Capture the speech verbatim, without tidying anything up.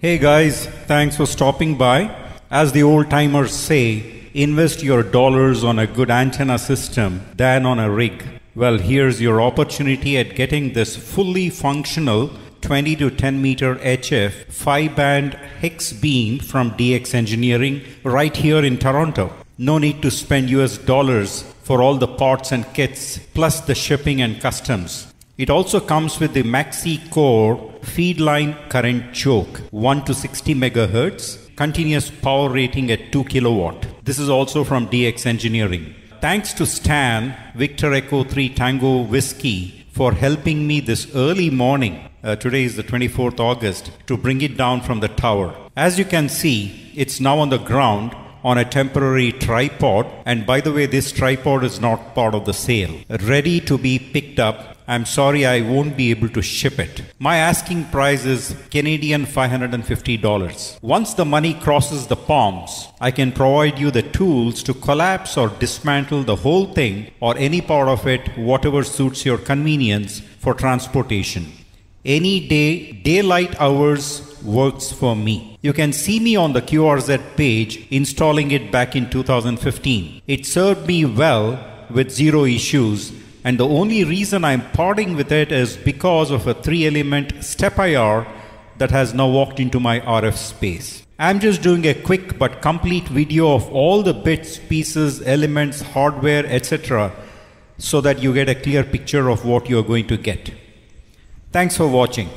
Hey guys, thanks for stopping by. As the old timers say, invest your dollars on a good antenna system than on a rig. Well, here's your opportunity at getting this fully functional twenty to ten meter H F five band hex beam from D X Engineering right here in Toronto. No need to spend U S dollars for all the parts and kits, plus the shipping and customs. It also comes with the Maxi Core Feedline current choke, one to sixty megahertz, continuous power rating at two kilowatt. This is also from D X Engineering. Thanks to Stan, Victor Echo three, Tango Whiskey for helping me this early morning, uh, today is the twenty-fourth of August, to bring it down from the tower. As you can see, it's now on the ground on a temporary tripod, and by the way, this tripod is not part of the sale. Ready to be picked up. I'm sorry I won't be able to ship it. My asking price is Canadian five hundred fifty dollars. Once the money crosses the palms, I can provide you the tools to collapse or dismantle the whole thing or any part of it, whatever suits your convenience for transportation. Any day, daylight hours works for me. You can see me on the Q R Z page installing it back in two thousand fifteen. It served me well with zero issues. And the only reason I'm parting with it is because of a three element StepIR that has now walked into my R F space. I'm just doing a quick but complete video of all the bits, pieces, elements, hardware, et cetera, so that you get a clear picture of what you're going to get. Thanks for watching.